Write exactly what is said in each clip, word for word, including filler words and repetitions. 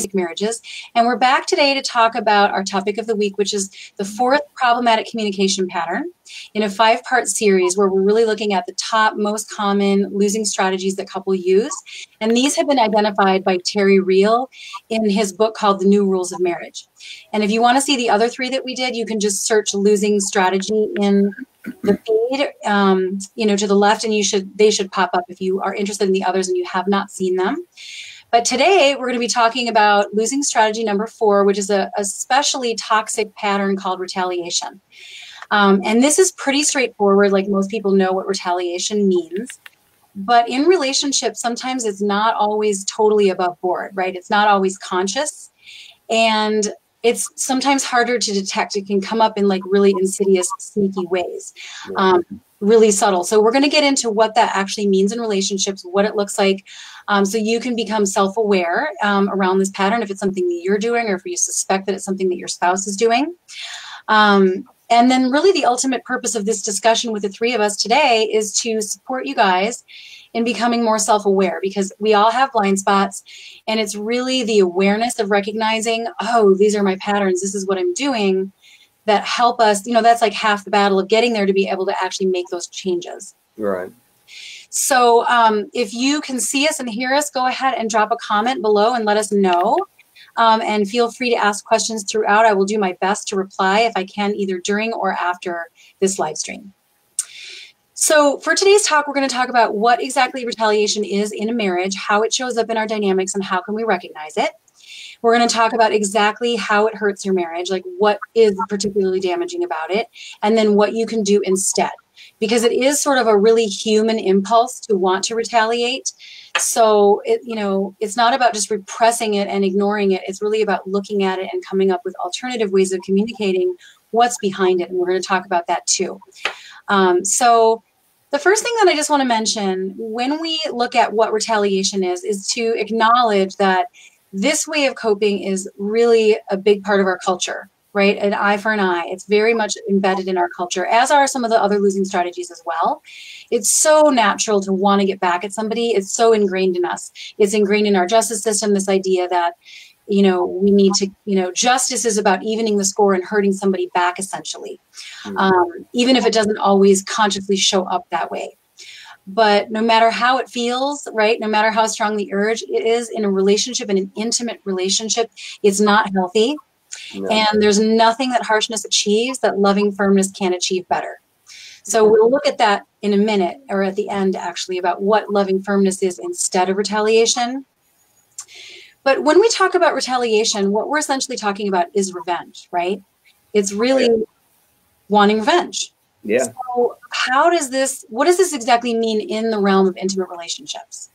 toxic marriages. And we're back today to talk about our topic of the week, which is the fourth problematic communication pattern in a five-part series where we're really looking at the top most common losing strategies that couples use. And these have been identified by Terry Real in his book called The New Rules of Marriage. And if you want to see the other three that we did, you can just search losing strategy in the feed, um, you know, to the left, and you should they should pop up if you are interested in the others and you have not seen them. But today we're going to be talking about losing strategy number four, which is a especially toxic pattern called retaliation. Um, and this is pretty straightforward. Like, most people know what retaliation means. But in relationships, sometimes it's not always totally above board, right? It's not always conscious. And it's sometimes harder to detect. It can come up in like really insidious, sneaky ways, um, really subtle. So we're going to get into what that actually means in relationships, what it looks like, um, so you can become self-aware um, around this pattern, if it's something that you're doing or if you suspect that it's something that your spouse is doing. Um, and then really the ultimate purpose of this discussion with the three of us today is to support you guys in becoming more self-aware, because we all have blind spots, and it's really the awareness of recognizing, oh, these are my patterns, this is what I'm doing, that help us, you know, that's like half the battle of getting there, to be able to actually make those changes. Right. So um, if you can see us and hear us, go ahead and drop a comment below and let us know. Um, and feel free to ask questions throughout. I will do my best to reply if I can, either during or after this live stream. So for today's talk, we're going to talk about what exactly retaliation is in a marriage, how it shows up in our dynamics, and how can we recognize it. We're going to talk about exactly how it hurts your marriage, like what is particularly damaging about it, and then what you can do instead, because it is sort of a really human impulse to want to retaliate. So, it, you know, it's not about just repressing it and ignoring it. It's really about looking at it and coming up with alternative ways of communicating what's behind it. And we're going to talk about that too. Um, so the first thing that I just want to mention when we look at what retaliation is, is to acknowledge that this way of coping is really a big part of our culture, right? An eye for an eye. It's very much embedded in our culture, as are some of the other losing strategies as well. It's so natural to want to get back at somebody. It's so ingrained in us. It's ingrained in our justice system, this idea that, you know, we need to, you know, justice is about evening the score and hurting somebody back, essentially, mm-hmm. um, even if it doesn't always consciously show up that way. But no matter how it feels, right, no matter how strong the urge it is in a relationship, in an intimate relationship, it's not healthy. No. And there's nothing that harshness achieves that loving firmness can't achieve better. So we'll look at that in a minute, or at the end, actually, about what loving firmness is instead of retaliation. But when we talk about retaliation, what we're essentially talking about is revenge, right? It's really yeah. wanting revenge. Yeah. So how does this, what does this exactly mean in the realm of intimate relationships?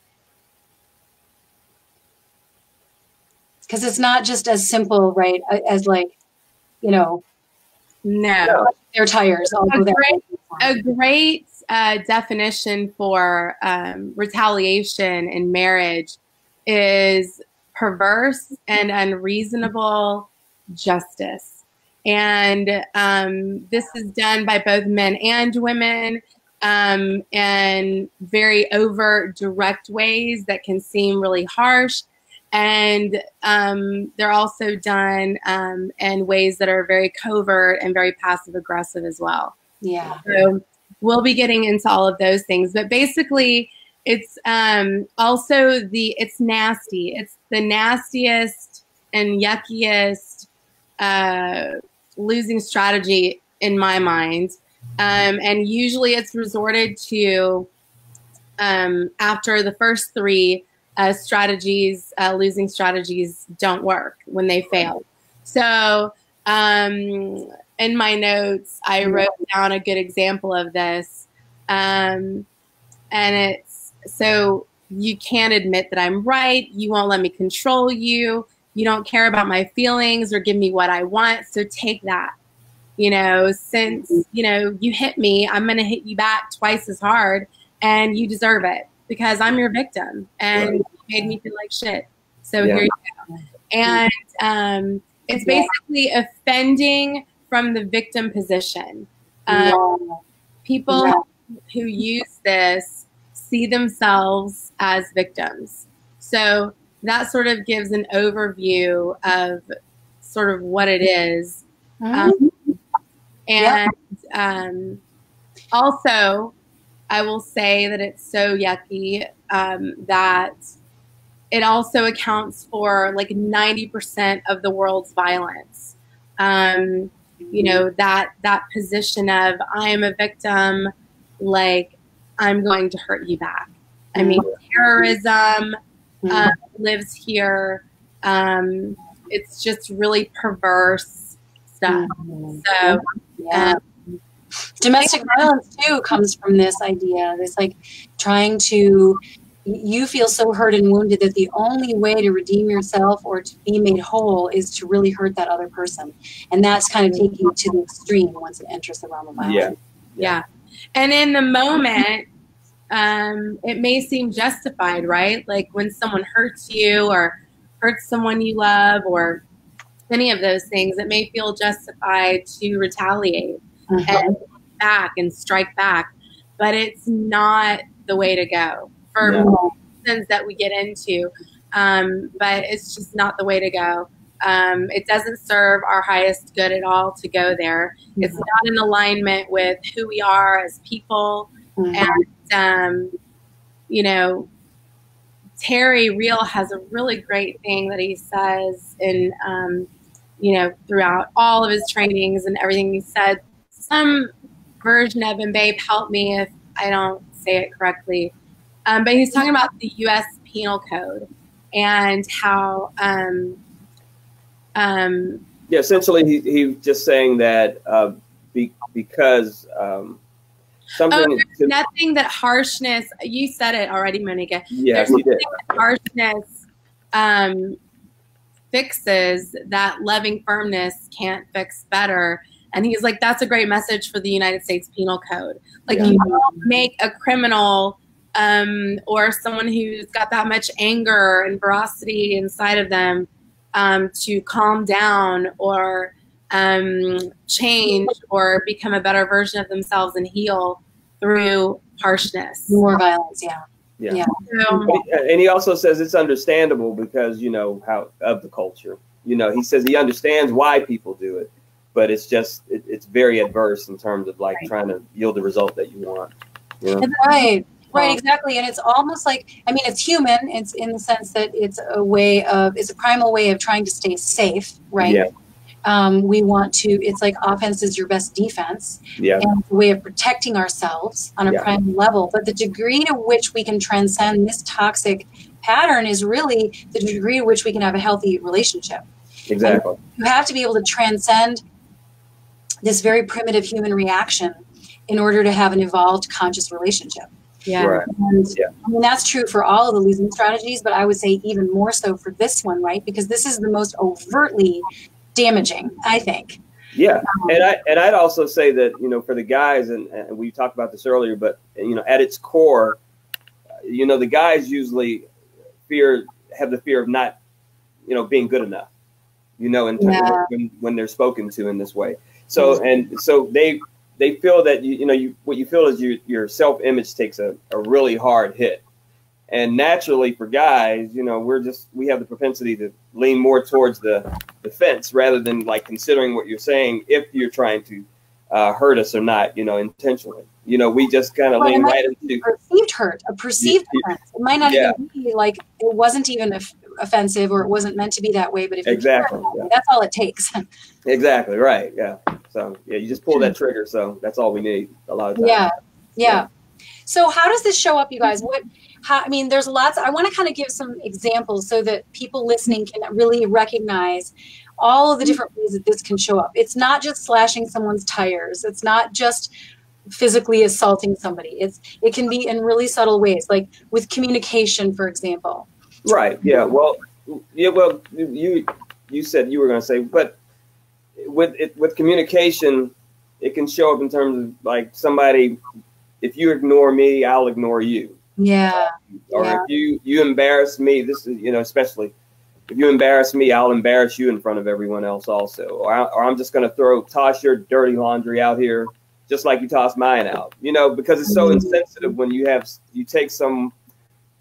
Because it's not just as simple, right, as like, you know, no, their tires. A great, a great uh, definition for um, retaliation in marriage is perverse and unreasonable justice. And um, this is done by both men and women um, in very overt, direct ways that can seem really harsh. And um, they're also done um, in ways that are very covert and very passive aggressive as well. Yeah. So we'll be getting into all of those things. But basically, it's um, also the, it's nasty. It's the nastiest and yuckiest uh, losing strategy in my mind. Um, and usually it's resorted to um, after the first three Uh, strategies, uh, losing strategies don't work when they fail. So um, in my notes, I wrote down a good example of this. Um, and it's, so you can't admit that I'm right. You won't let me control you. You don't care about my feelings or give me what I want. So take that, you know, since, you know, you hit me, I'm going to hit you back twice as hard, and you deserve it, because I'm your victim and right. you made me feel like shit. So yeah. here you go. And um, it's basically yeah. offending from the victim position. Um, yeah. People yeah. who use this see themselves as victims. So that sort of gives an overview of sort of what it is. Um, and yep. um, also, I will say that it's so yucky um, that it also accounts for like ninety percent of the world's violence. Um, you know, that, that position of I am a victim, like I'm going to hurt you back. I mean, terrorism uh, lives here. Um, it's just really perverse stuff. So, yeah. um, domestic violence too comes from this idea. It's like trying to, you feel so hurt and wounded that the only way to redeem yourself or to be made whole is to really hurt that other person. And that's kind of taking it to the extreme once it enters the realm of violence. Yeah. Yeah. And in the moment, um, it may seem justified, right? Like when someone hurts you or hurts someone you love or any of those things, it may feel justified to retaliate uh-huh. and back and strike back, but it's not the way to go for no. reasons that we get into. Um, but it's just not the way to go. Um, it doesn't serve our highest good at all to go there. Mm-hmm. It's not in alignment with who we are as people. Mm-hmm. And, um, you know, Terry Real has a really great thing that he says in, um, you know, throughout all of his trainings and everything he said, some version of, and babe, help me if I don't say it correctly. Um, but he's talking about the U S Penal Code and how, um, Um, yeah, essentially, he he was just saying that uh, be, because um, something. Oh, there's nothing that harshness. You said it already, Monica. Yeah, there's nothing that harshness um, fixes that loving firmness can't fix better. And he's like, that's a great message for the United States Penal Code. Like, yeah. you don't make a criminal um, or someone who's got that much anger and ferocity inside of them. Um, to calm down or um, change or become a better version of themselves and heal through harshness. More violence, yeah. Yeah. yeah. So, and he also says it's understandable because, you know, how of the culture. You know, he says he understands why people do it, but it's just, it, it's very adverse in terms of like right. trying to yield the result that you want. Yeah. That's right. Right, exactly. And it's almost like, I mean, it's human. It's in the sense that it's a way of, it's a primal way of trying to stay safe, right? Yeah. Um, we want to, it's like offense is your best defense. Yeah. And it's a way of protecting ourselves on a yeah. primal level. But the degree to which we can transcend this toxic pattern is really the degree to which we can have a healthy relationship. Exactly. And you have to be able to transcend this very primitive human reaction in order to have an evolved conscious relationship. Yeah. Right. And yeah. I mean, that's true for all of the losing strategies, but I would say even more so for this one, right? Because this is the most overtly damaging, I think. Yeah. Um, and, I, and I'd also say that, you know, for the guys, and, and we talked about this earlier, but, you know, at its core, you know, the guys usually fear, have the fear of not, you know, being good enough, you know, in terms yeah. of when, when they're spoken to in this way. So, and so they, They feel that, you, you know, you, what you feel is you, your self-image takes a, a really hard hit. And naturally for guys, you know, we're just, we have the propensity to lean more towards the, the fence rather than like considering what you're saying, if you're trying to uh, hurt us or not, you know, intentionally. You know, we just kind of well, lean right into. Perceived hurt, a perceived you, offense. It might not yeah. even be like, it wasn't even a offensive or it wasn't meant to be that way, but if exactly you yeah. that's all it takes. Exactly right. Yeah. So yeah, you just pull that trigger. So that's all we need a lot of times. Yeah. Yeah. Yeah. So how does this show up, you guys? What? How, I mean, there's lots. I want to kind of give some examples so that people listening can really recognize all of the different ways that this can show up. It's not just slashing someone's tires. It's not just physically assaulting somebody. It's it can be in really subtle ways, like with communication, for example. Right. Yeah. Well, yeah. Well, you you said you were going to say, but with it, with communication, it can show up in terms of like somebody. If you ignore me, I'll ignore you. Yeah. Or yeah. if you you embarrass me, this is you know especially if you embarrass me, I'll embarrass you in front of everyone else also. Or, I, or I'm just going to throw toss your dirty laundry out here, just like you toss mine out. You know, because it's so insensitive when you have you take some.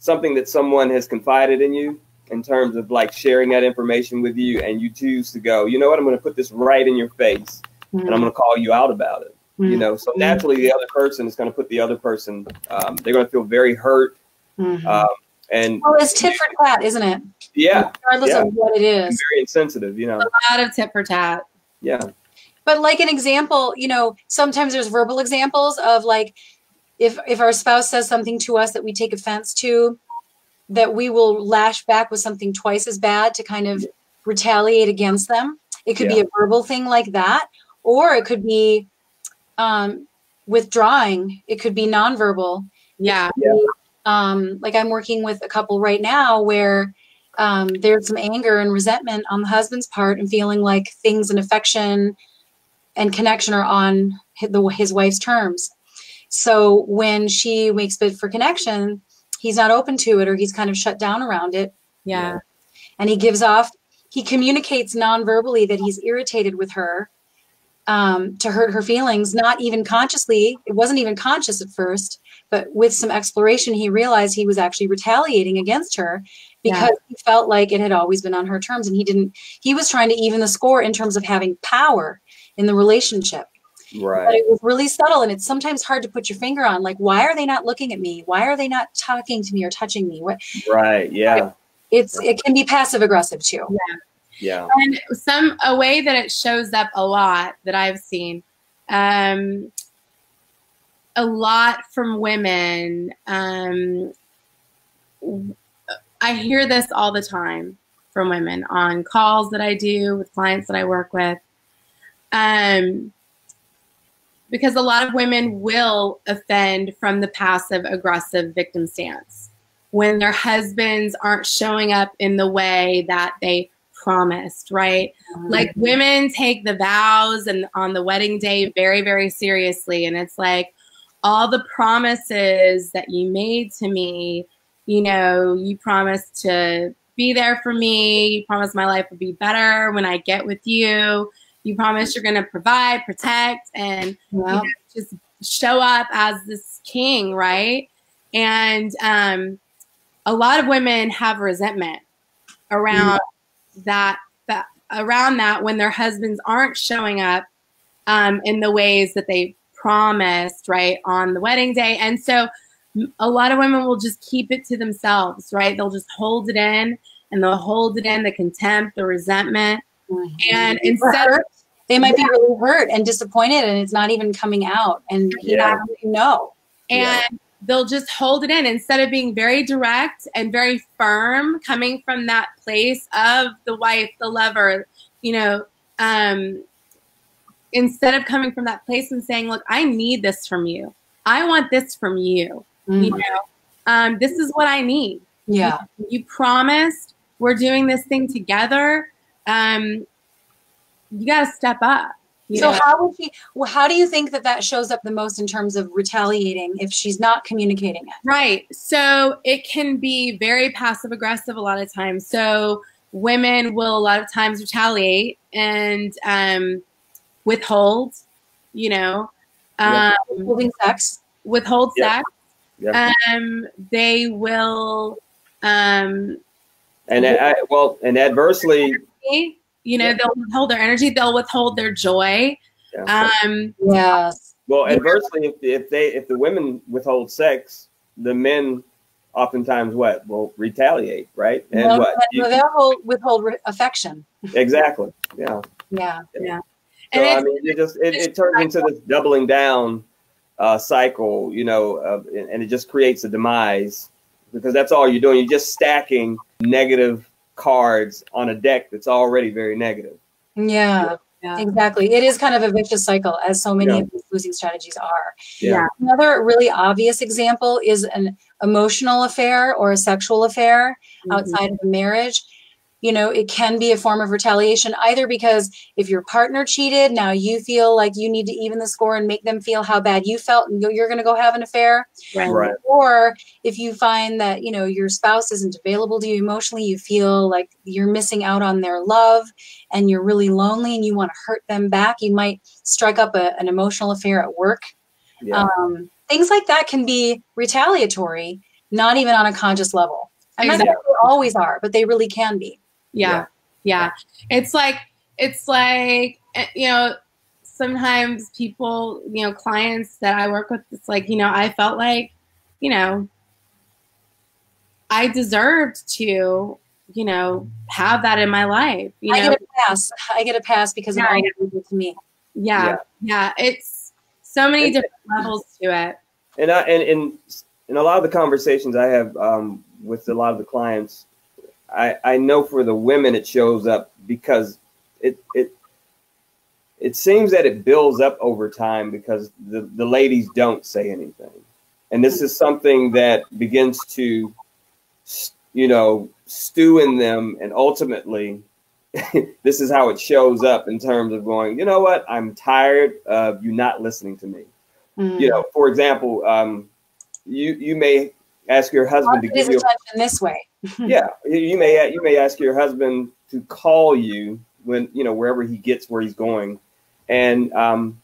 something that someone has confided in you in terms of like sharing that information with you, and you choose to go, you know what, I'm going to put this right in your face, mm-hmm. and I'm going to call you out about it. Mm-hmm. You know, so naturally the other person is going to put the other person, um, they're going to feel very hurt. Mm-hmm. Um, and well, it's tit for tat, isn't it? Yeah. Regardless yeah. of what it is. Very insensitive, you know. A lot of tit for tat. Yeah. But like an example, you know, sometimes there's verbal examples of like, if, if our spouse says something to us that we take offense to, that we will lash back with something twice as bad to kind of retaliate against them. It could yeah. be a verbal thing like that, or it could be um, withdrawing. It could be nonverbal. Yeah. yeah. Um, like I'm working with a couple right now where um, there's some anger and resentment on the husband's part and feeling like things and affection and connection are on his, the, his wife's terms. So when she makes bid for connection, he's not open to it, or he's kind of shut down around it. Yeah. yeah. And he gives off, he communicates non-verbally that he's irritated with her um, to hurt her feelings, not even consciously. It wasn't even conscious at first, but with some exploration, he realized he was actually retaliating against her because yeah. he felt like it had always been on her terms. And he didn't, he was trying to even the score in terms of having power in the relationship. Right. But it was really subtle, and it's sometimes hard to put your finger on, like, why are they not looking at me? Why are they not talking to me or touching me? What? Right. Yeah. It's, it can be passive aggressive too. Yeah. Yeah. And some, a way that it shows up a lot that I've seen, um, a lot from women. Um, I hear this all the time from women on calls that I do with clients that I work with. Um, Because a lot of women will offend from the passive aggressive victim stance when their husbands aren't showing up in the way that they promised, right? Mm-hmm. Like women take the vows and on the wedding day very, very seriously. And it's like all the promises that you made to me, you know, you promised to be there for me. You promised my life would be better when I get with you. You promise you're going to provide, protect, and wow. you know, just show up as this king, right? And um, a lot of women have resentment around yeah. that, that, around that when their husbands aren't showing up um, in the ways that they promised, right, on the wedding day. And so a lot of women will just keep it to themselves, right? They'll just hold it in, and they'll hold it in, the contempt, the resentment. And instead of, they might yeah. be really hurt and disappointed, and it's not even coming out, and you yeah. not really know. And yeah. they'll just hold it in instead of being very direct and very firm, coming from that place of the wife, the lover, you know, um, instead of coming from that place and saying, look, I need this from you. I want this from you. Mm. You know, um, this is what I need. Yeah. You, you promised we're doing this thing together. Um, you got to step up. So know? how would she, well, how do you think that that shows up the most in terms of retaliating if she's not communicating it? Right. So it can be very passive aggressive a lot of times. So women will a lot of times retaliate and, um, withhold, you know, um, yeah. withholding sex, withhold yeah. sex. Yeah. Um, they will, um, and I, well, and adversely, you know, yeah. they'll withhold their energy. They'll withhold their joy. Yeah. Um, yeah. Well, adversely, if, if they, if the women withhold sex, the men oftentimes what will retaliate, right? And well, what well, they'll hold, withhold affection. Exactly. Yeah. Yeah. Yeah. yeah. So and I mean, it just it, it turns into this doubling down uh, cycle, you know, uh, and it just creates a demise, because that's all you're doing. You're just stacking negative cards on a deck that's already very negative. Yeah, yeah. exactly. It is kind of a vicious cycle, as so many yeah. of these losing strategies are. Yeah. yeah. Another really obvious example is an emotional affair or a sexual affair mm-hmm. outside of a marriage. You know, it can be a form of retaliation, either because if your partner cheated, now you feel like you need to even the score and make them feel how bad you felt, and you're going to go have an affair. Right. Right. Or if you find that, you know, your spouse isn't available to you emotionally, you feel like you're missing out on their love and you're really lonely and you want to hurt them back. You might strike up a, an emotional affair at work. Yeah. Um, things like that can be retaliatory, not even on a conscious level. I'm exactly. not sure they always are, but they really can be. Yeah. Yeah. Yeah. It's like, it's like, you know, sometimes people, you know, clients that I work with, it's like, you know, I felt like, you know, I deserved to, you know, have that in my life. You I know? get a pass. I get a pass because yeah, of all you did to me. Yeah. Yeah. Yeah. It's so many different levels to it. And I, and, and in a lot of the conversations I have um, with a lot of the clients, I, I know for the women it shows up because it it it seems that it builds up over time because the, the ladies don't say anything. And this is something that begins to, you know, stew in them. And ultimately, this is how it shows up in terms of going, you know what, I'm tired of you not listening to me. Mm. You know, for example, um, you you may ask your husband to give you a, this way. Yeah, you may you may ask your husband to call you when you know wherever he gets where he's going, and um,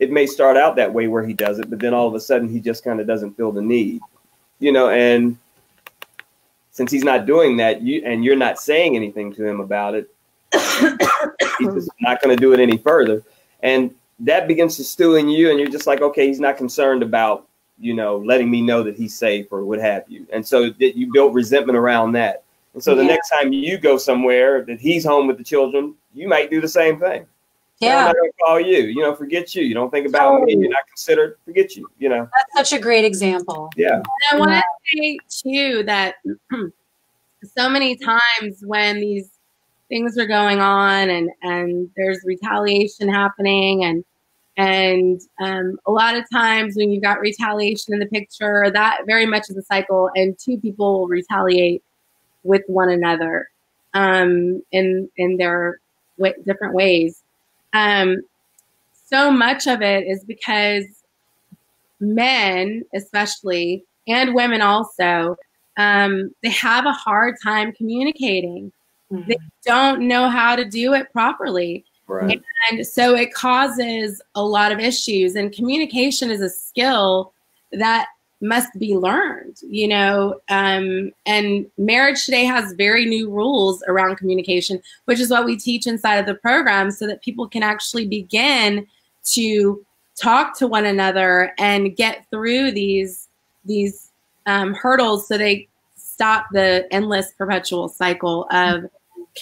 it may start out that way where he does it, but then all of a sudden he just kind of doesn't feel the need, you know. And since he's not doing that, you and you're not saying anything to him about it, he's just not going to do it any further, and that begins to stew in you, and you're just like, okay, he's not concerned about, you know, letting me know that he's safe or what have you. And so that you built resentment around that. And so the yeah. next time you go somewhere that he's home with the children, you might do the same thing. Yeah. I'm not going to call you, you know, forget you. You don't think about oh. me. You're not considered, forget you, you know. That's such a great example. Yeah. And I want to say too that so many times when these things are going on and, and there's retaliation happening and, And um, a lot of times when you've got retaliation in the picture, that very much is a cycle, and two people will retaliate with one another um, in, in their w different ways. Um, so much of it is because men, especially, and women also, um, they have a hard time communicating. Mm-hmm. They don't know how to do it properly. Right. And so it causes a lot of issues, and communication is a skill that must be learned, you know, um, and marriage today has very new rules around communication, which is what we teach inside of the program so that people can actually begin to talk to one another and get through these, these um, hurdles so they stop the endless perpetual cycle of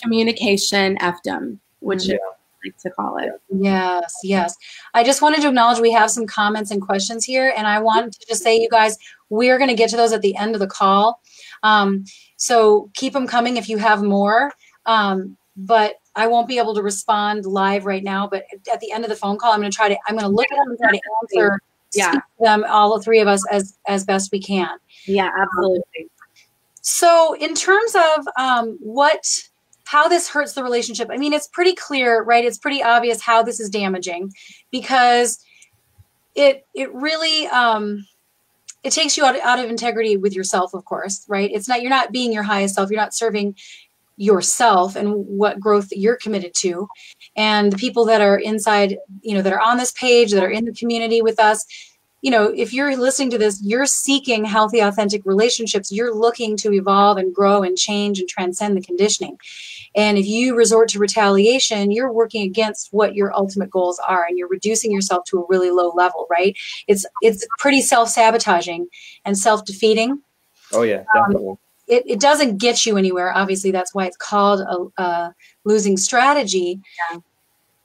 communication F D M, which yeah. is like to call it. Yes, yes. I just wanted to acknowledge we have some comments and questions here, and I want to just say, you guys, we're going to get to those at the end of the call. Um, so keep them coming if you have more, um, but I won't be able to respond live right now, but at the end of the phone call, I'm going to try to, I'm going to look at them and try to answer yeah. them, all the three of us, as, as best we can. Yeah, absolutely. So in terms of um, what... how this hurts the relationship. I mean, it's pretty clear, right? It's pretty obvious how this is damaging, because it it really um, it takes you out of, out of integrity with yourself, of course, right? It's not, you're not being your highest self. You're not serving yourself and what growth that you're committed to. And the people that are inside, you know, that are on this page, that are in the community with us, you know, if you're listening to this, you're seeking healthy, authentic relationships. You're looking to evolve and grow and change and transcend the conditioning. And if you resort to retaliation, you're working against what your ultimate goals are, and you're reducing yourself to a really low level, right? It's it's pretty self-sabotaging and self-defeating. Oh, yeah, definitely. Um, it, it doesn't get you anywhere. Obviously, that's why it's called a, a losing strategy. Yeah.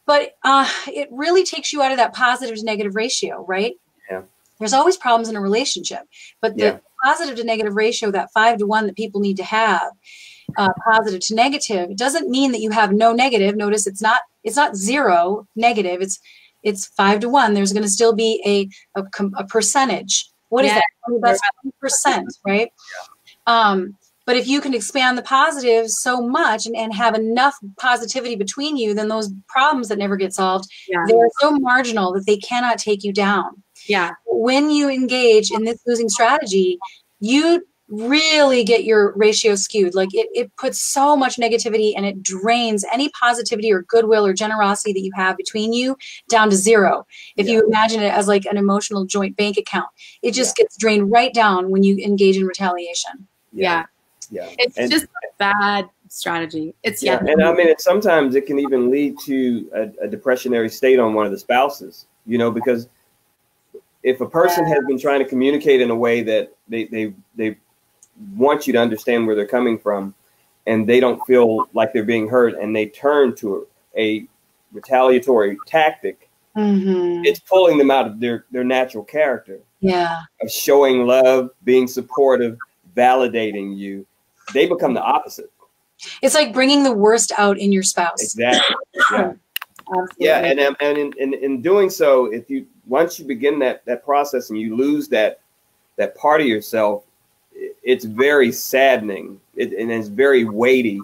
But uh, it really takes you out of that positive to negative ratio, right? Yeah. There's always problems in a relationship, but the yeah. positive to negative ratio, that five to one that people need to have, uh, positive to negative, it doesn't mean that you have no negative. Notice it's not it's not zero negative. It's it's five to one. There's going to still be a a, a percentage. What yeah. is that? That's twenty percent, right? Yeah. Um, but if you can expand the positive so much and, and have enough positivity between you, then those problems that never get solved, yeah. they're so marginal that they cannot take you down. Yeah. When you engage in this losing strategy, you really get your ratio skewed. Like it, it puts so much negativity, and it drains any positivity or goodwill or generosity that you have between you down to zero. If yeah. you imagine it as like an emotional joint bank account, it just yeah. gets drained right down when you engage in retaliation. Yeah. yeah. Yeah. It's and, just a bad strategy. It's yeah. yeah. And I mean, it, sometimes it can even lead to a, a depressionary state on one of the spouses, you know, because if a person has been trying to communicate in a way that they, they, they want you to understand where they're coming from and they don't feel like they're being heard and they turn to a, a retaliatory tactic, mm-hmm. it's pulling them out of their, their natural character. Yeah. Of showing love, being supportive, validating you. They become the opposite. It's like bringing the worst out in your spouse. Exactly. Yeah. Absolutely. Yeah, and and in, in, in doing so, if you once you begin that that process and you lose that that part of yourself, it's very saddening. It, and it's very weighty,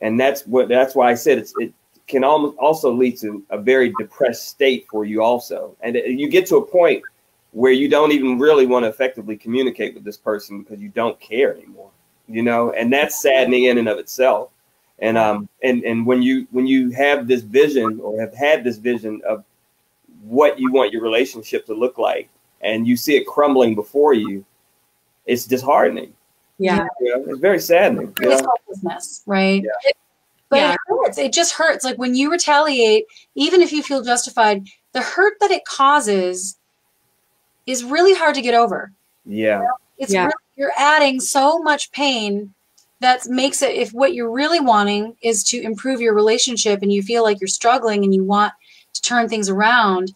and that's what that's why I said it's it can almost also lead to a very depressed state for you also, and you get to a point where you don't even really want to effectively communicate with this person because you don't care anymore, you know, and that's saddening in and of itself. And um and and when you when you have this vision or have had this vision of what you want your relationship to look like and you see it crumbling before you, it's disheartening. Yeah, you know, it's very saddening. It's hopelessness, right? Yeah. It, but yeah. it hurts. It just hurts. Like when you retaliate, even if you feel justified, the hurt that it causes is really hard to get over. Yeah, you know? It's yeah. really, you're adding so much pain. That makes it, if what you're really wanting is to improve your relationship and you feel like you're struggling and you want to turn things around,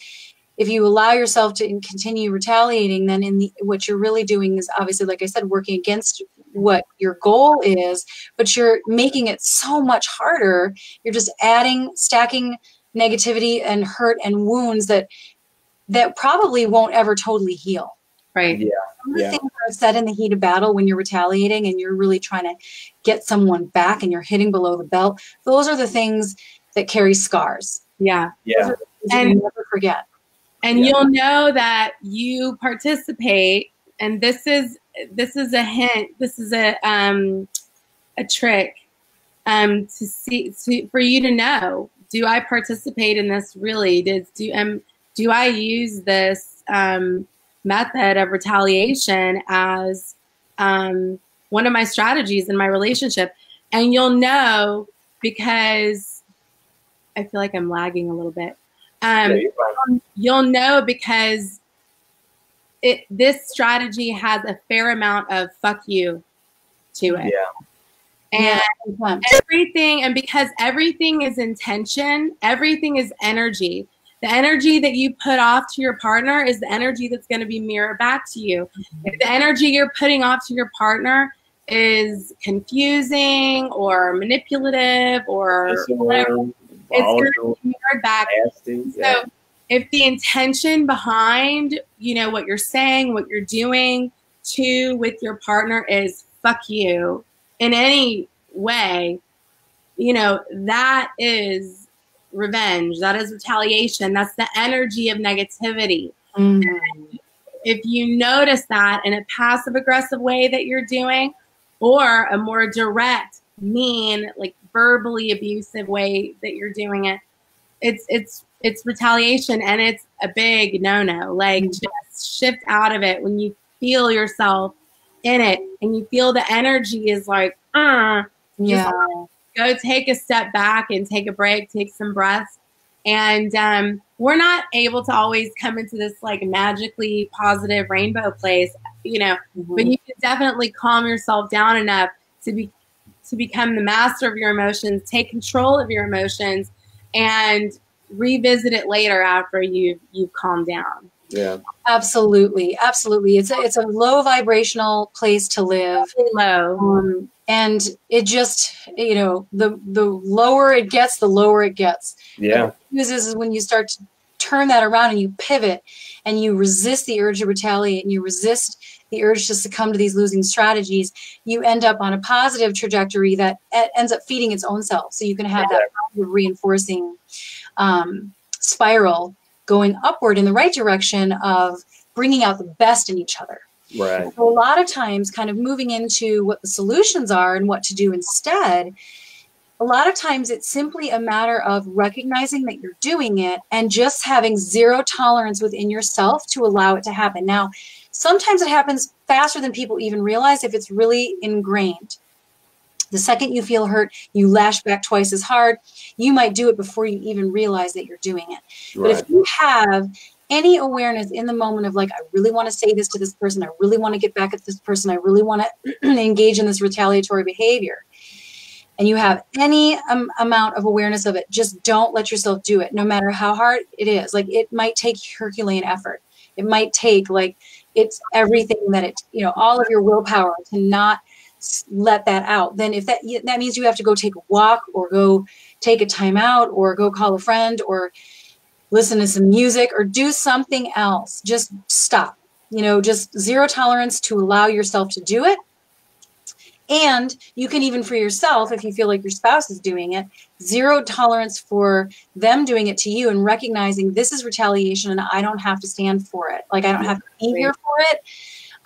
if you allow yourself to continue retaliating, then in the, what you're really doing is obviously, like I said, working against what your goal is, but you're making it so much harder. You're just adding, stacking negativity and hurt and wounds that that probably won't ever totally heal. Right. Yeah. Some of the yeah. things that are said in the heat of battle when you're retaliating and you're really trying to get someone back and you're hitting below the belt, those are the things that carry scars. Yeah. Yeah. And you never forget. And yeah. you'll know that you participate, and this is this is a hint, this is a um a trick um to see to, for you to know, do I participate in this really? Did do um do I use this um method of retaliation as um, one of my strategies in my relationship? And you'll know, because I feel like I'm lagging a little bit. Um, yeah, um, you'll know because it, this strategy has a fair amount of fuck you to it. Yeah. And yeah. everything, and because everything is intention, everything is energy. The energy that you put off to your partner is the energy that's going to be mirrored back to you. If the energy you're putting off to your partner is confusing or manipulative or whatever, it's going to be mirrored back. Nasty, yeah. So if the intention behind, you know, what you're saying, what you're doing to with your partner is fuck you in any way, you know, that is revenge, that is retaliation, that's the energy of negativity. Mm. If you notice that in a passive aggressive way that you're doing, or a more direct, mean, like verbally abusive way that you're doing it, it's it's it's retaliation, and it's a big no-no. Like, mm. just shift out of it when you feel yourself in it and you feel the energy is like, uh, yeah. Go take a step back and take a break, take some breaths. And um, we're not able to always come into this like magically positive rainbow place, you know, mm-hmm. but you can definitely calm yourself down enough to be to become the master of your emotions, take control of your emotions, and revisit it later after you've, you've calmed down. Yeah, absolutely. Absolutely. It's a, it's a low vibrational place to live. Low. Um, and it just, you know, the, the lower it gets, the lower it gets. Yeah. What it uses is when you start to turn that around and you pivot and you resist the urge to retaliate and you resist the urge to succumb to these losing strategies, you end up on a positive trajectory that ends up feeding its own self. So you can have yeah. that reinforcing um, spiral going upward in the right direction of bringing out the best in each other. Right. So a lot of times kind of moving into what the solutions are and what to do instead, a lot of times it's simply a matter of recognizing that you're doing it and just having zero tolerance within yourself to allow it to happen. Now, sometimes it happens faster than people even realize if it's really ingrained. The second you feel hurt, you lash back twice as hard. You might do it before you even realize that you're doing it. Right. But if you have any awareness in the moment of like, I really want to say this to this person, I really want to get back at this person, I really want to engage in this retaliatory behavior, and you have any um, amount of awareness of it, just don't let yourself do it, no matter how hard it is. Like, it might take Herculean effort. It might take, like, it's everything that it, you know, all of your willpower to not let that out. Then if that, that means you have to go take a walk or go take a time out or go call a friend or listen to some music or do something else. Just stop, you know, just zero tolerance to allow yourself to do it. And you can even for yourself, if you feel like your spouse is doing it, zero tolerance for them doing it to you and recognizing this is retaliation and I don't have to stand for it. Like, I don't have to be here for it.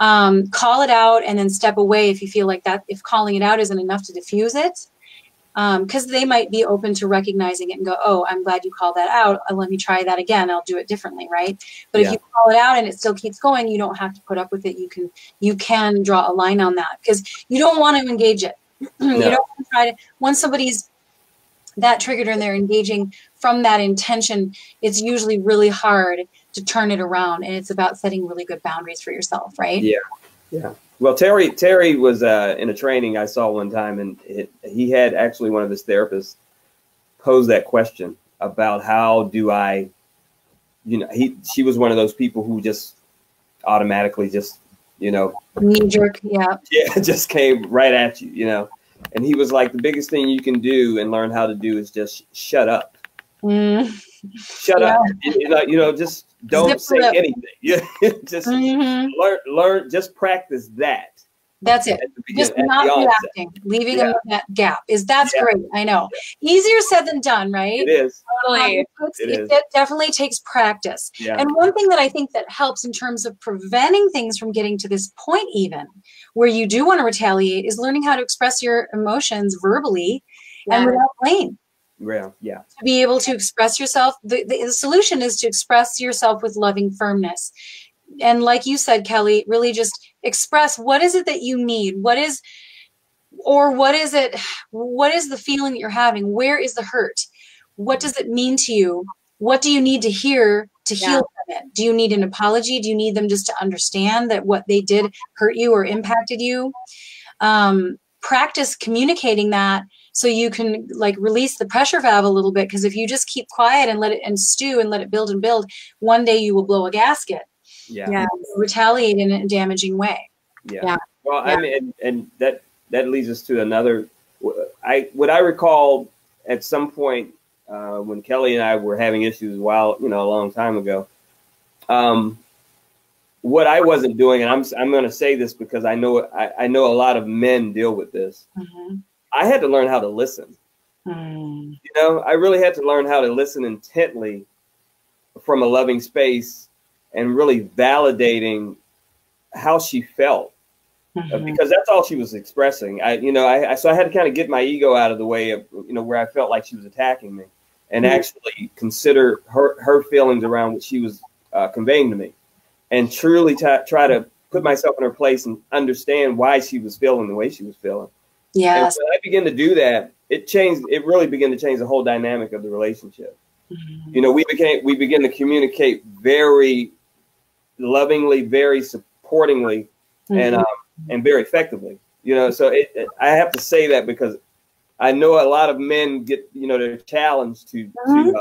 Um, call it out and then step away if you feel like that, if calling it out isn't enough to diffuse it. Because um, they might be open to recognizing it and go, oh, I'm glad you called that out. Let me try that again. I'll do it differently, right? But yeah. if you call it out and it still keeps going, you don't have to put up with it. You can you can draw a line on that because you don't want to engage it. No. You don't want to try to, once somebody's that triggered and they're engaging from that intention, it's usually really hard to turn it around. And it's about setting really good boundaries for yourself, right? Yeah, yeah. Well, Terry, Terry was uh, in a training I saw one time, and it, he had actually one of his therapists pose that question about how do I, you know, he, she was one of those people who just automatically just, you know, knee jerk, yeah, yeah, just came right at you, you know, and he was like, the biggest thing you can do and learn how to do is just shut up, mm. shut yeah. up, you know, you know, just. Don't say anything. just mm-hmm. learn, learn, just practice that. That's it. Just not reacting, leaving yeah. them with that gap. Is that's yeah. great? I know. Yeah. Easier said than done, right? It is. Totally. Um, it it is. It definitely takes practice. Yeah. And one thing that I think that helps in terms of preventing things from getting to this point, even where you do want to retaliate, is learning how to express your emotions verbally yeah. and without blame. Real. Yeah. To be able to express yourself. The, the, the solution is to express yourself with loving firmness. And like you said, Kelly, really just express what is it that you need? What is, or what is it, what is the feeling that you're having? Where is the hurt? What does it mean to you? What do you need to hear to yeah. heal from it? Do you need an apology? Do you need them just to understand that what they did hurt you or impacted you? Um, practice communicating that. So you can like release the pressure valve a little bit, because if you just keep quiet and let it and stew and let it build and build, one day you will blow a gasket. Yeah. yeah. Retaliate in a damaging way. Yeah. yeah. Well, yeah. I mean, and, and that that leads us to another. I what I recall at some point uh, when Kelly and I were having issues a while, you know, a long time ago. Um, what I wasn't doing, and I'm I'm going to say this because I know I, I know a lot of men deal with this. Mm-hmm. I had to learn how to listen. Mm. You know, I really had to learn how to listen intently from a loving space and really validating how she felt, mm-hmm. because that's all she was expressing. I, you know, I, I so I had to kind of get my ego out of the way of, you know, where I felt like she was attacking me, and mm-hmm. actually consider her, her feelings around what she was uh, conveying to me, and truly t- try to put myself in her place and understand why she was feeling the way she was feeling. Yes. And when I began to do that, it changed. It really began to change the whole dynamic of the relationship. Mm-hmm. You know, we became we began to communicate very lovingly, very supportingly, mm-hmm. and um, and very effectively. You know, so it, it, I have to say that because I know a lot of men get, you know, they're challenged to mm-hmm. to uh,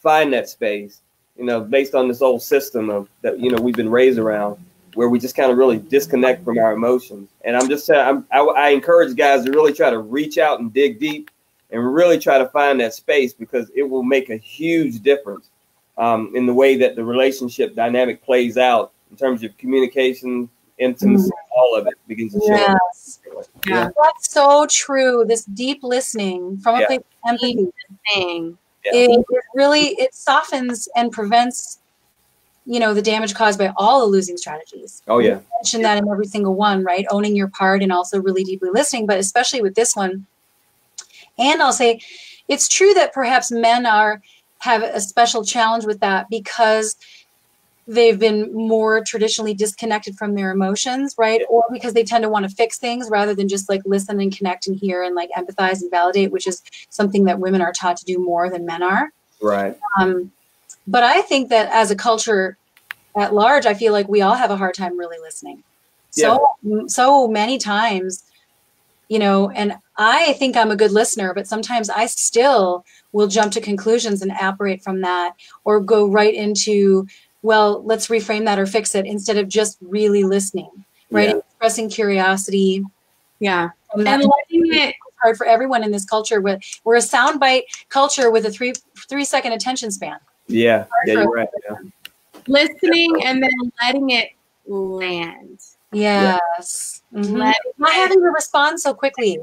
find that space. You know, based on this old system of that, you know, we've been raised around, where we just kind of really disconnect from our emotions. And I'm just saying, I'm, I, I encourage guys to really try to reach out and dig deep and really try to find that space, because it will make a huge difference um, in the way that the relationship dynamic plays out in terms of communication, intimacy, mm-hmm. all of it begins to show. Yes. Yeah. That's so true. This deep listening from a yeah. place of empathy thing, yeah. it, it really, it softens and prevents, you know, the damage caused by all the losing strategies. Oh yeah. You mentioned that in every single one, right? Owning your part and also really deeply listening, but especially with this one. And I'll say it's true that perhaps men are have a special challenge with that, because they've been more traditionally disconnected from their emotions, right? Or because they tend to want to fix things rather than just like listen and connect and hear and like empathize and validate, which is something that women are taught to do more than men are. Right. Um, but I think that as a culture at large, I feel like we all have a hard time really listening. Yeah. So, so many times, you know, and I think I'm a good listener, but sometimes I still will jump to conclusions and operate from that or go right into, well, let's reframe that or fix it instead of just really listening, right? Yeah. Expressing curiosity. Yeah. And, and letting it. It's hard for everyone in this culture. With, we're a soundbite culture with a three, three second attention span. Yeah, yeah, you're right. Yeah. Listening and then letting it land. Yes. Yeah. Mm-hmm. Let it Not having to respond so quickly.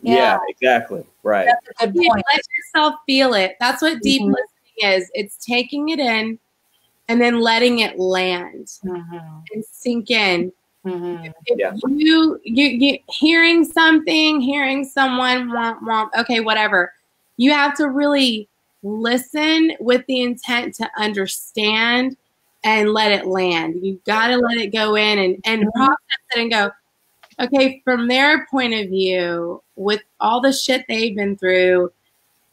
Yeah, yeah, exactly. Right. That's a good point. Yeah, let yourself feel it. That's what deep mm-hmm. listening is. It's taking it in and then letting it land mm-hmm. and sink in. Mm-hmm. If, if yeah. you, you, you hearing something, hearing someone, womp, womp, okay, whatever. You have to really listen with the intent to understand and let it land. You've got to let it go in and, and mm-hmm. process it and go, okay, from their point of view, with all the shit they've been through,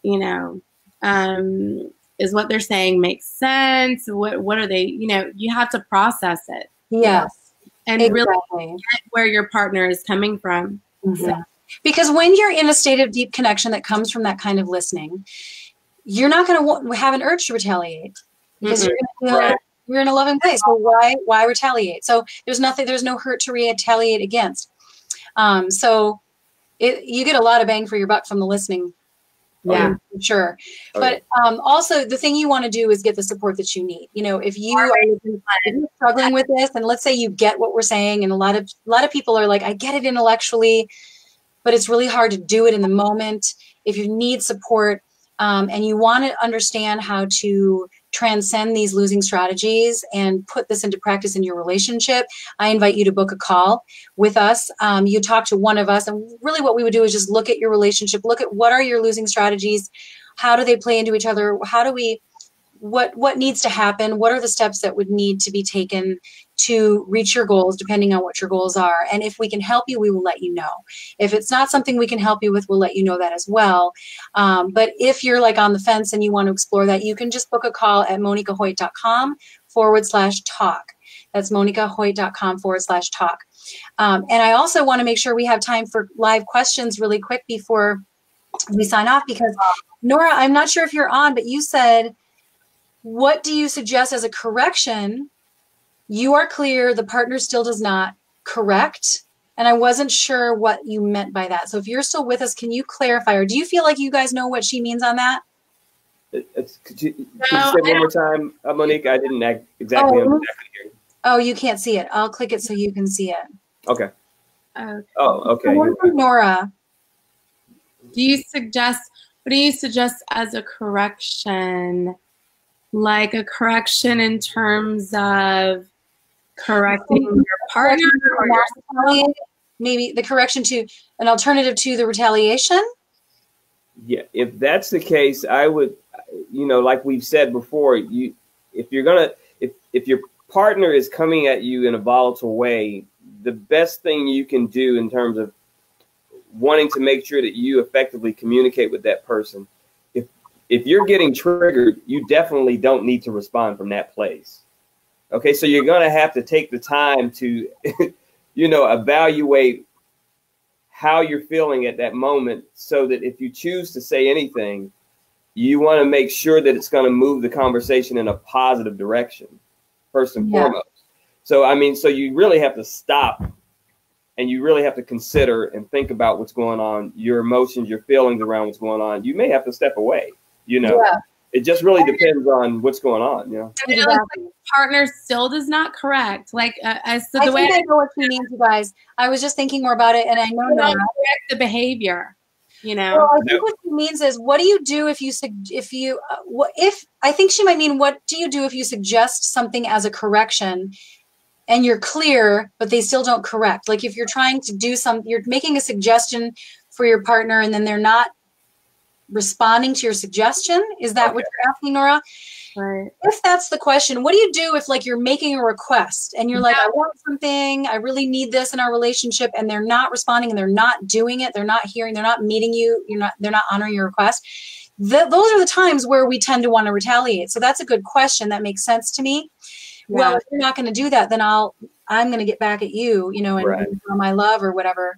you know, um, is what they're saying makes sense? What what are they, you know, you have to process it. Yes. And exactly. really get where your partner is coming from. Mm-hmm. So. Because when you're in a state of deep connection that comes from that kind of listening, you're not going to have an urge to retaliate because mm-hmm. you're going to feel right. You're in a loving place. So why, why retaliate? So there's nothing, there's no hurt to retaliate against. Um, so it, you get a lot of bang for your buck from the listening. Yeah, for sure. Oh, but um, also the thing you want to do is get the support that you need. You know, if you are struggling with this and let's say you get what we're saying and a lot of, a lot of people are like, I get it intellectually, but it's really hard to do it in the moment. If you need support um, and you want to understand how to transcend these losing strategies and put this into practice in your relationship, I invite you to book a call with us. Um, you talk to one of us, and really what we would do is just look at your relationship, look at what are your losing strategies, how do they play into each other, how do we, what what needs to happen, what are the steps that would need to be taken to reach your goals, depending on what your goals are. And if we can help you, we will let you know. If it's not something we can help you with, we'll let you know that as well. Um, but if you're like on the fence and you want to explore that, you can just book a call at monicahoyt.com forward slash talk. That's monicahoyt.com forward slash talk. Um, and I also want to make sure we have time for live questions really quick before we sign off, because Nora, I'm not sure if you're on, but you said, what do you suggest as a correction? You are clear, the partner still does not correct. And I wasn't sure what you meant by that. So if you're still with us, can you clarify, or do you feel like you guys know what she means on that? It's, could you, could no, you say it one more time, uh, Monique? I didn't act exactly. Oh, here. Oh, you can't see it. I'll click it so you can see it. Okay. Okay. Oh, okay. So Nora, do you suggest, what do you suggest as a correction? Like a correction in terms of correcting your partner or yourself? Maybe the correction to an alternative to the retaliation? Yeah, if that's the case, I would, you know, like we've said before, you, if you're gonna, if, if your partner is coming at you in a volatile way, the best thing you can do in terms of wanting to make sure that you effectively communicate with that person, if you're getting triggered, you definitely don't need to respond from that place. Okay, so you're going to have to take the time to, you know, evaluate how you're feeling at that moment so that if you choose to say anything, you want to make sure that it's going to move the conversation in a positive direction, first and yeah. foremost. So, I mean, so you really have to stop and you really have to consider and think about what's going on, your emotions, your feelings around what's going on. You may have to step away. You know, yeah. it just really depends on what's going on. You know, I mean, like partner still does not correct. Like, uh, as to the I way think I know what you mean, you guys. I was just thinking more about it, and I know not correct the behavior. You know, well, I think no. what she means is, what do you do if you if you uh, what if I think she might mean, what do you do if you suggest something as a correction, and you're clear, but they still don't correct? Like if you're trying to do some, you're making a suggestion for your partner, and then they're not responding to your suggestion. Is that okay. what you're asking, Nora? Right. If that's the question, what do you do if like you're making a request and you're yeah. like, I want something, I really need this in our relationship, and they're not responding and they're not doing it, they're not hearing, they're not meeting you, you're not, they're not honoring your request. The, those are the times where we tend to want to retaliate. So that's a good question. That makes sense to me. Yeah. Well, if you're not going to do that, then I'll, I'm going to get back at you, you know, and right. my love or whatever.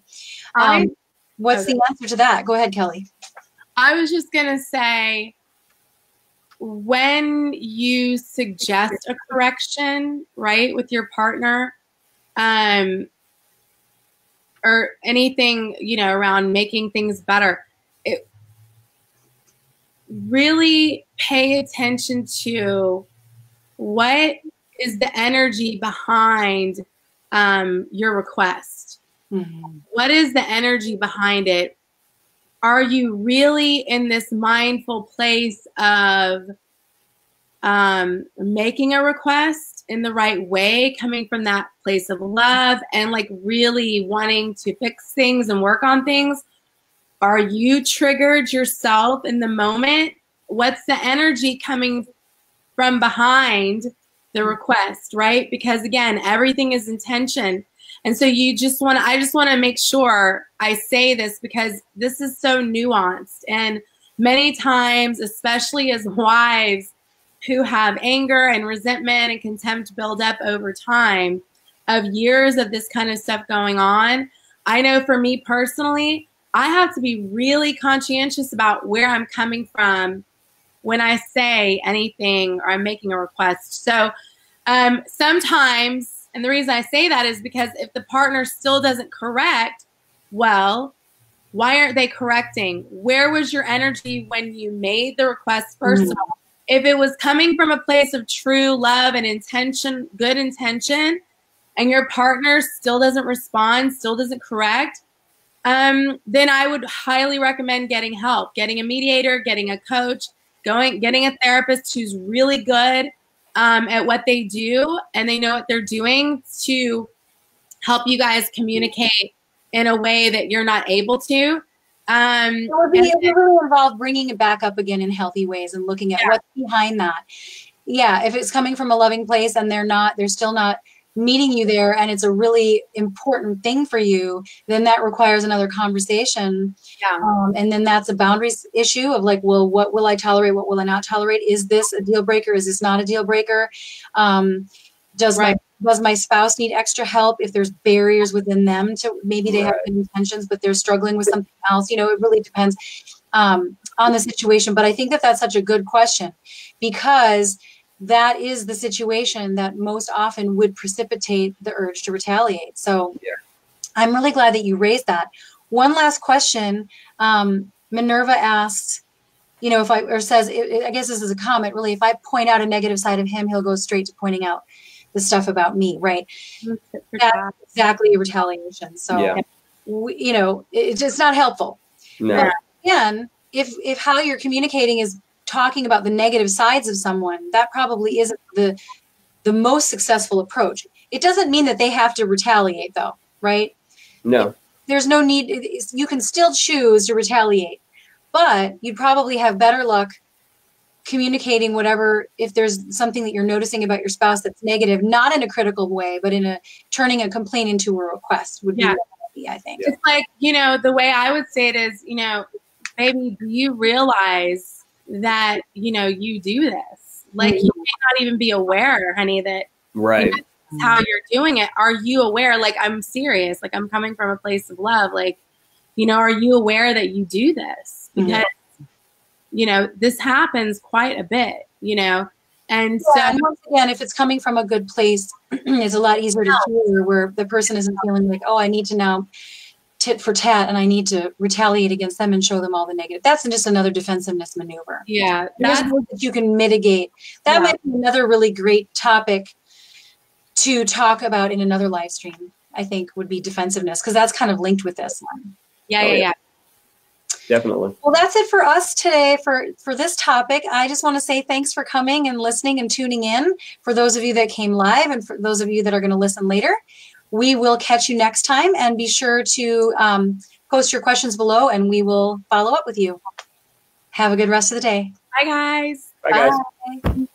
Um, I, what's okay. the answer to that? Go ahead, Kelly. I was just going to say, when you suggest a correction, right, with your partner, um, or anything, you know, around making things better, it, really pay attention to what is the energy behind um, your request. Mm-hmm. What is the energy behind it? Are you really in this mindful place of um, making a request in the right way, coming from that place of love and like really wanting to fix things and work on things? Are you triggered yourself in the moment? What's the energy coming from behind the request, right? Because again, everything is intention. And so you just want to, I just want to make sure I say this because this is so nuanced. And many times, especially as wives who have anger and resentment and contempt build up over time of years of this kind of stuff going on, I know for me personally, I have to be really conscientious about where I'm coming from when I say anything or I'm making a request. So um, sometimes, and the reason I say that is because if the partner still doesn't correct, well, why aren't they correcting? Where was your energy when you made the request first of all? If it was coming from a place of true love and intention, good intention, and your partner still doesn't respond, still doesn't correct, um, then I would highly recommend getting help, getting a mediator, getting a coach, going, getting a therapist who's really good Um, at what they do, and they know what they're doing to help you guys communicate in a way that you're not able to. Um, so it would be really involved bringing it back up again in healthy ways and looking at yeah. what's behind that. Yeah, if it's coming from a loving place and they're not, they're still not meeting you there, and it's a really important thing for you, then that requires another conversation. Yeah. Um, and then that's a boundaries issue of like, well, what will I tolerate? What will I not tolerate? Is this a deal breaker? Is this not a deal breaker? Um, does right. my does my spouse need extra help if there's barriers within them to maybe they right. have good intentions, but they're struggling with something else? You know, it really depends um, on the situation. But I think that that's such a good question, because that is the situation that most often would precipitate the urge to retaliate. So yeah. I'm really glad that you raised that. One last question. Um, Minerva asks, you know, if I, or says, it, it, I guess this is a comment really, if I point out a negative side of him, he'll go straight to pointing out the stuff about me, right? That's exactly retaliation. So, yeah. we, you know, it, it's not helpful. No. But again, if, if how you're communicating is talking about the negative sides of someone, that probably isn't the the most successful approach. It doesn't mean that they have to retaliate though, right? No. It, there's no need, you can still choose to retaliate, but you'd probably have better luck communicating whatever, if there's something that you're noticing about your spouse that's negative, not in a critical way, but in a, turning a complaint into a request would yeah. be, I think. It's like, you know, the way I would say it is, you know, baby, do you realize that, you know, you do this? Like, you may not even be aware, honey, that right. you know, how you're doing it. Are you aware? Like, I'm serious. Like, I'm coming from a place of love. Like, you know, are you aware that you do this? Because, mm-hmm. you know, this happens quite a bit, you know. And yeah, so, and once again, if it's coming from a good place, it's a lot easier to hear, where the person isn't feeling like, oh, I need to now tit for tat, and I need to retaliate against them and show them all the negative. That's just another defensiveness maneuver. Yeah. That's what you can mitigate. That yeah. might be another really great topic to talk about in another live stream, I think, would be defensiveness, because that's kind of linked with this one. Yeah, oh, yeah, yeah. Definitely. Well, that's it for us today for, for this topic. I just want to say thanks for coming and listening and tuning in, for those of you that came live and for those of you that are going to listen later. We will catch you next time, and be sure to um, post your questions below, and we will follow up with you. Have a good rest of the day. Bye, guys. Bye, guys. Bye.